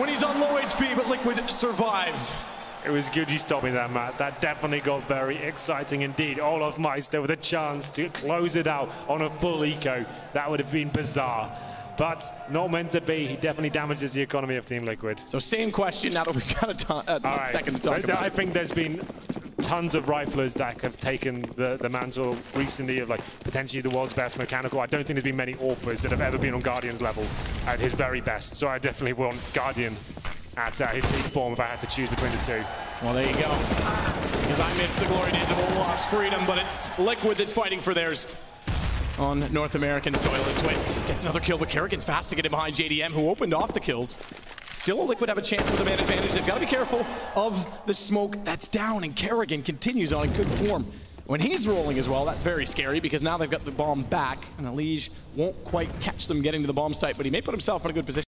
when he's on low HP, but Liquid survive. It was good you stopping that, Matt. That definitely got very exciting indeed. Olaf Meister with a chance to close it out on a full eco. That would have been bizarre. But not meant to be. He definitely damages the economy of Team Liquid. So same question now that we've got a second to talk about. I think there's been tons of riflers that have taken the mantle recently of, like, potentially the world's best mechanical. I don't think there's been many AWPers that have ever been on Guardian's level at his very best. So I definitely want Guardian at his peak form if I had to choose between the two. Well, there you go. Because I miss the glory days of Olaf's freedom, but it's Liquid that's fighting for theirs on North American soil as Twist gets another kill, but Kerrigan's fast to get him behind JDM, who opened off the kills. Still, Liquid have a chance with a man advantage. They've got to be careful of the smoke that's down, and Kerrigan continues on in good form. When he's rolling as well, that's very scary, because now they've got the bomb back, and Alige won't quite catch them getting to the bomb site, but he may put himself in a good position.